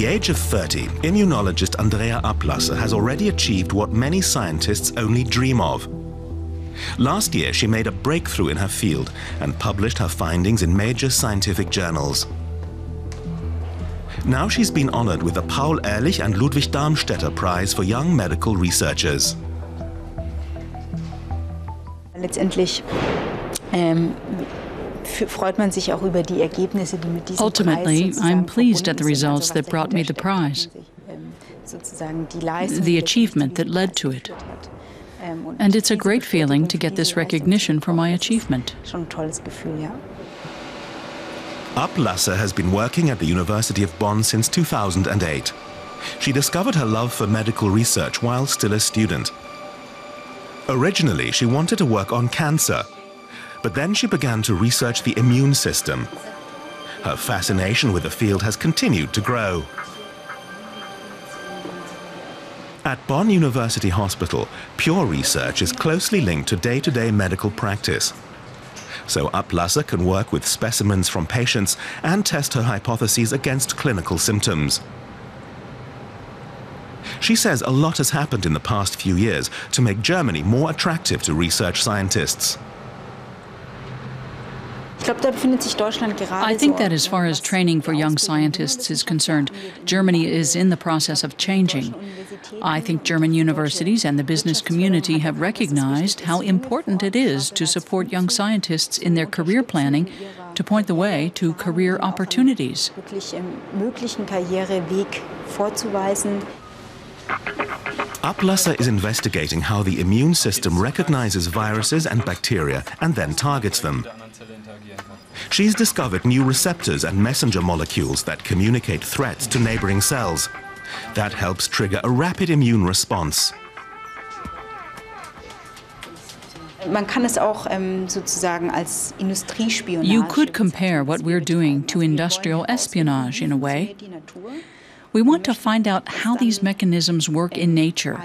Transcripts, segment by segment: the age of 30, immunologist Andrea Ablasser has already achieved what many scientists only dream of. Last year, she made a breakthrough in her field and published her findings in major scientific journals. Now she's been honored with the Paul Ehrlich and Ludwig Darmstädter Prize for young medical researchers. Letztendlich ultimately, I'm pleased at the results that brought me the prize, the achievement that led to it. And it's a great feeling to get this recognition for my achievement. Ablasser has been working at the University of Bonn since 2008. She discovered her love for medical research while still a student. Originally, she wanted to work on cancer. But then she began to research the immune system. Her fascination with the field has continued to grow. At Bonn University Hospital, pure research is closely linked to day-to-day medical practice. So Ablasser can work with specimens from patients and test her hypotheses against clinical symptoms. She says a lot has happened in the past few years to make Germany more attractive to research scientists. I think that as far as training for young scientists is concerned, Germany is in the process of changing. I think German universities and the business community have recognized how important it is to support young scientists in their career planning to point the way to career opportunities. Ablasser is investigating how the immune system recognizes viruses and bacteria and then targets them. She's discovered new receptors and messenger molecules that communicate threats to neighboring cells. That helps trigger a rapid immune response. You could compare what we're doing to industrial espionage in a way. We want to find out how these mechanisms work in nature,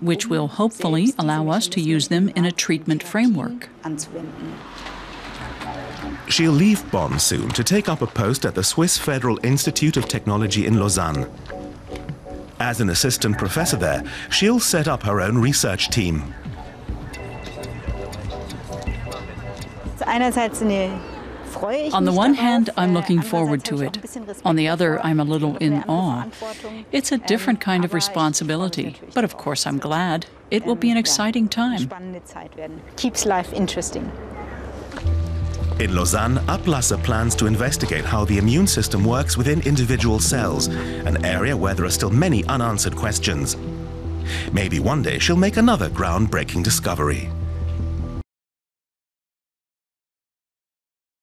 which will hopefully allow us to use them in a treatment framework. She'll leave Bonn soon to take up a post at the Swiss Federal Institute of Technology in Lausanne. As an assistant professor there, she'll set up her own research team. On the one hand, I'm looking forward to it. On the other, I'm a little in awe. It's a different kind of responsibility, but of course I'm glad. It will be an exciting time. Keeps life interesting. In Lausanne, Ablasser plans to investigate how the immune system works within individual cells, an area where there are still many unanswered questions. Maybe one day she'll make another groundbreaking discovery.